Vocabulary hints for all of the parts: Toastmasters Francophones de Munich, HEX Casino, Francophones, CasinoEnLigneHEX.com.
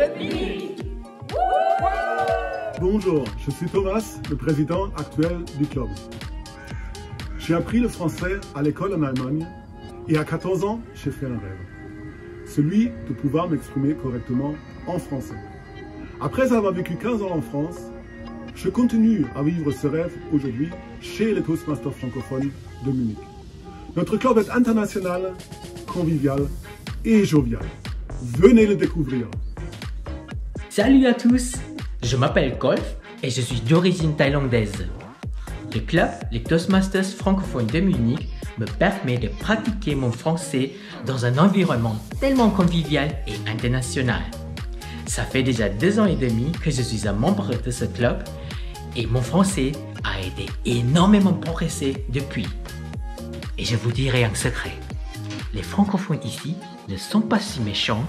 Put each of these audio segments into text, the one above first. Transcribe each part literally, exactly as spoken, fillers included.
République. Bonjour, je suis Thomas, le président actuel du club. J'ai appris le français à l'école en Allemagne et à quatorze ans, j'ai fait un rêve. Celui de pouvoir m'exprimer correctement en français. Après avoir vécu quinze ans en France, je continue à vivre ce rêve aujourd'hui chez les Toastmasters francophones de Munich. Notre club est international, convivial et jovial. Venez le découvrir. Salut à tous, je m'appelle Kolf et je suis d'origine thaïlandaise. Le club, les Toastmasters francophones de Munich, me permet de pratiquer mon français dans un environnement tellement convivial et international. Ça fait déjà deux ans et demi que je suis un membre de ce club et mon français a été énormément progressé depuis. Et je vous dirai un secret, les francophones ici ne sont pas si méchants,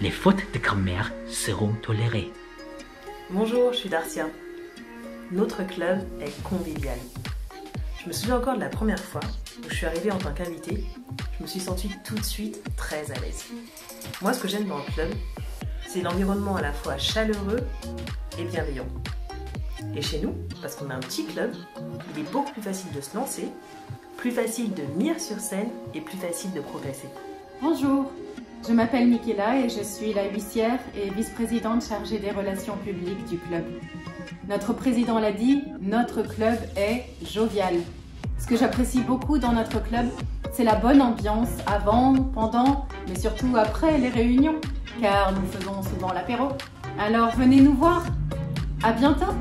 les fautes de grammaire seront tolérées. Bonjour, je suis Darcia. Notre club est convivial. Je me souviens encore de la première fois où je suis arrivée en tant qu'invitée, je me suis sentie tout de suite très à l'aise. Moi, ce que j'aime dans le club, c'est l'environnement à la fois chaleureux et bienveillant. Et chez nous, parce qu'on a un petit club, il est beaucoup plus facile de se lancer, plus facile de venir sur scène et plus facile de progresser. Bonjour, je m'appelle Michaela et je suis la huissière et vice-présidente chargée des relations publiques du club. Notre président l'a dit, notre club est jovial. Ce que j'apprécie beaucoup dans notre club, c'est la bonne ambiance avant, pendant, mais surtout après les réunions, car nous faisons souvent l'apéro. Alors venez nous voir, à bientôt!